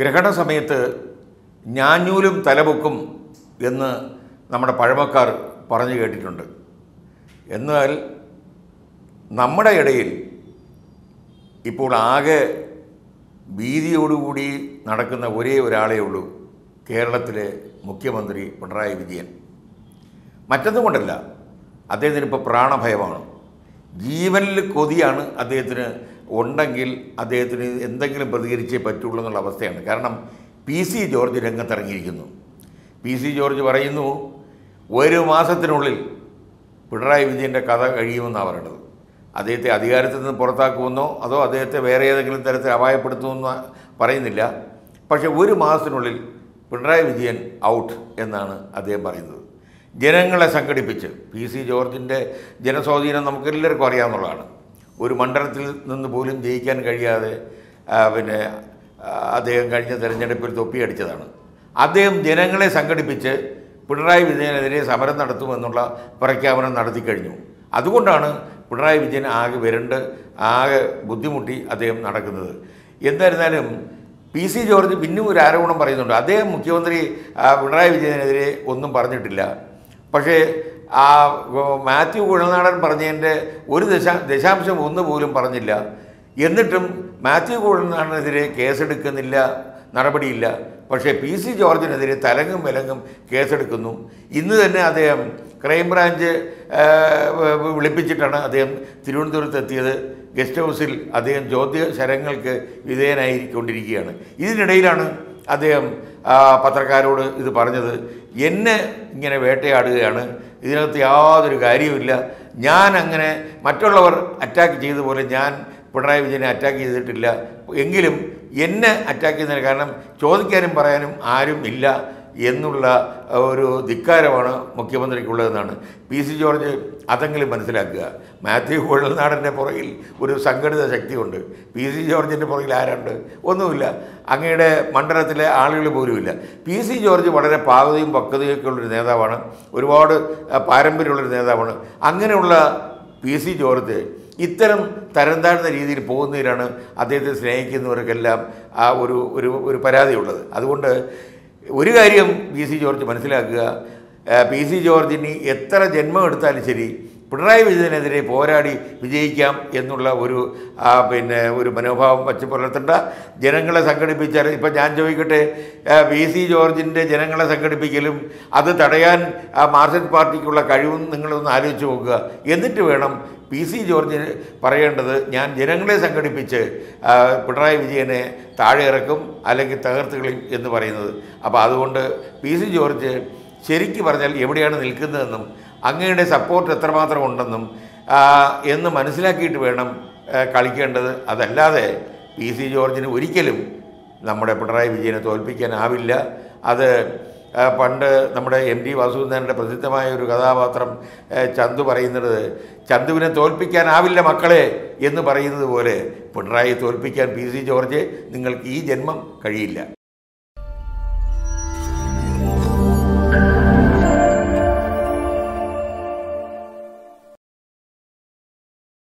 ഗ്രഹണ സമയത്ത് ഞാഞ്ഞൂലും തലപൊക്കും എന്ന് നമ്മുടെ പഴമക്കാർ പറഞ്ഞു കേട്ടിട്ടുണ്ട്. എന്നാൽ നമ്മുടെ ഇടയിൽ ഇപ്പോൾ ആകെ ഭീതിയോടുകൂടി നടക്കുന്ന ഒരേ ഒരാളേ ഉള്ളൂ, കേരളത്തിലെ മുഖ്യമന്ത്രി പിണറായി വിജയൻ. മറ്റൊന്നുകൊണ്ടല്ല, അദ്ദേഹത്തിന് ഇപ്പോൾ പ്രാണഭയമാണ്, ജീവനിൽ കൊതിയാണ് അദ്ദേഹത്തിന് ഉണ്ടെങ്കിൽ അദ്ദേഹത്തിന് എന്തെങ്കിലും പ്രതികരിച്ചേ പറ്റുള്ളൂ എന്നുള്ള അവസ്ഥയാണ്. കാരണം P.C. ജോർജ് രംഗത്തിറങ്ങിയിരിക്കുന്നു. P.C. ജോർജ് പറയുന്നു, ഒരു മാസത്തിനുള്ളിൽ പിണറായി വിജയൻ്റെ കഥ കഴിയുമെന്നാണ് പറയേണ്ടത്. അദ്ദേഹത്തെ അധികാരത്തിൽ നിന്ന് പുറത്താക്കുമെന്നോ അതോ അദ്ദേഹത്തെ വേറെ ഏതെങ്കിലും തരത്തിൽ അപായപ്പെടുത്തുമെന്നോ പറയുന്നില്ല. പക്ഷേ ഒരു മാസത്തിനുള്ളിൽ പിണറായി വിജയൻ ഔട്ട് എന്നാണ് അദ്ദേഹം പറയുന്നത്. ജനങ്ങളെ സംഘടിപ്പിച്ച് P.C. ജോർജിൻ്റെ ജനസ്വാധീനം നമുക്കെല്ലാവർക്കും അറിയാവുന്നതാണ്. ഒരു മണ്ഡലത്തിൽ നിന്ന് പോലും ജയിക്കാൻ കഴിയാതെ അദ്ദേഹം കഴിഞ്ഞ തെരഞ്ഞെടുപ്പിൽ തൊപ്പിയടിച്ചതാണ്. അദ്ദേഹം ജനങ്ങളെ സംഘടിപ്പിച്ച് പിണറായി വിജയനെതിരെ സമരം നടത്തുമെന്നുള്ള പ്രഖ്യാപനം നടത്തിക്കഴിഞ്ഞു. അതുകൊണ്ടാണ് പിണറായി വിജയൻ ആകെ ബുദ്ധിമുട്ടി അദ്ദേഹം നടക്കുന്നത്. എന്തായിരുന്നാലും P.C. ജോർജ് പിന്നും ഒരു ആരോപണം പറയുന്നുണ്ട്. അദ്ദേഹം മുഖ്യമന്ത്രി പിണറായി വിജയനെതിരെ ഒന്നും പറഞ്ഞിട്ടില്ല. പക്ഷേ ആ മാത്യു കുഴൽനാടൻ പറഞ്ഞതിൻ്റെ ഒരു ദശാംശം ഒന്ന് പോലും പറഞ്ഞില്ല. എന്നിട്ടും മാത്യു കുഴൽനാടനെതിരെ കേസെടുക്കുന്നില്ല, നടപടിയില്ല. പക്ഷേ P.C. ജോർജിനെതിരെ തലങ്ങും വിലങ്ങും കേസെടുക്കുന്നു. ഇന്ന് തന്നെ അദ്ദേഹം ക്രൈംബ്രാഞ്ച് വിളിപ്പിച്ചിട്ടാണ് അദ്ദേഹം തിരുവനന്തപുരത്ത് എത്തിയത്. ഗസ്റ്റ് ഹൗസിൽ അദ്ദേഹം ചോദ്യ ശരങ്ങൾക്ക് വിധേയനായിക്കൊണ്ടിരിക്കുകയാണ്. ഇതിനിടയിലാണ് അദ്ദേഹം പത്രക്കാരോട് ഇത് പറഞ്ഞത്, എന്നെ ഇങ്ങനെ വേട്ടയാടുകയാണ്, ഇതിനകത്ത് യാതൊരു കാര്യവുമില്ല, ഞാൻ അങ്ങനെ മറ്റുള്ളവർ അറ്റാക്ക് ചെയ്തതുപോലെ ഞാൻ പിണറായി വിജയനെ അറ്റാക്ക് ചെയ്തിട്ടില്ല, എങ്കിലും എന്നെ അറ്റാക്ക് ചെയ്യുന്നതിന് കാരണം ചോദിക്കാനും പറയാനും ആരും ഇല്ല എന്നുള്ള ഒരു ധിക്കാരമാണ് മുഖ്യമന്ത്രിക്കുള്ളതെന്നാണ്. P.C. ജോർജ് അതെങ്കിലും മനസ്സിലാക്കുക. മാത്യു കുഴൽനാടൻ്റെ പുറകിൽ ഒരു സംഘടിത ശക്തിയുണ്ട്. P.C. ജോർജിൻ്റെ പുറകിൽ ആരുണ്ട്? ഒന്നുമില്ല. അങ്ങയുടെ മണ്ഡലത്തിലെ ആളുകൾ പോലുമില്ല. P.C. ജോർജ് വളരെ പാകതയും പക്വതയൊക്കെ ഉള്ളൊരു നേതാവാണ്, ഒരുപാട് പാരമ്പര്യമുള്ളൊരു നേതാവാണ്. അങ്ങനെയുള്ള P.C. ജോർജ് ഇത്തരം തരം താഴ്ന്ന രീതിയിൽ പോകുന്നതിലാണ് അദ്ദേഹത്തെ സ്നേഹിക്കുന്നവർക്കെല്ലാം ആ ഒരു ഒരു പരാതിയുള്ളത്. അതുകൊണ്ട് ഒരു കാര്യം P.C. ജോർജ് മനസ്സിലാക്കുക, P.C. ജോർജിന് എത്ര ജന്മം എടുത്താലും ശരി പിണറായി വിജയനെതിരെ പോരാടി വിജയിക്കാം എന്നുള്ള ഒരു മനോഭാവം വച്ച് പുലർത്തേണ്ട. ജനങ്ങളെ സംഘടിപ്പിച്ചാൽ ഇപ്പം ഞാൻ ചോദിക്കട്ടെ, P.C. ജോർജിൻ്റെ ജനങ്ങളെ സംഘടിപ്പിക്കലും അത് തടയാൻ ആ മാർക്സിസ്റ്റ് പാർട്ടിക്കുള്ള കഴിവും നിങ്ങളൊന്ന് ആലോചിച്ച് നോക്കുക. എന്നിട്ട് വേണം P.C. ജോർജ് പറയേണ്ടത്, ഞാൻ ജനങ്ങളെ സംഘടിപ്പിച്ച് പിണറായി വിജയനെ താഴെ ഇറക്കും അല്ലെങ്കിൽ തകർത്തുകളയും എന്ന് പറയുന്നത്. അപ്പോൾ അതുകൊണ്ട് P.C. ജോർജ് ശരിക്ക് പറഞ്ഞാൽ എവിടെയാണ് നിൽക്കുന്നതെന്നും അങ്ങയുടെ സപ്പോർട്ട് എത്രമാത്രം ഉണ്ടെന്നും എന്ന് മനസ്സിലാക്കിയിട്ട് വേണം കളിക്കേണ്ടത്. അതല്ലാതെ P.C. ജോർജിന് ഒരിക്കലും നമ്മുടെ പിണറായി വിജയനെ തോൽപ്പിക്കാനാവില്ല. അത് പണ്ട് നമ്മുടെ MD വാസുദേവൻ്റെ പ്രസിദ്ധമായ ഒരു കഥാപാത്രം ചന്തു പറയുന്നത്, ചന്തുവിനെ തോൽപ്പിക്കാനാവില്ല മക്കളെ എന്ന് പറയുന്നത് പോലെ പിണറായി തോൽപ്പിക്കാൻ P.C. ജോർജ് നിങ്ങൾക്ക് ഈ ജന്മം കഴിയില്ല.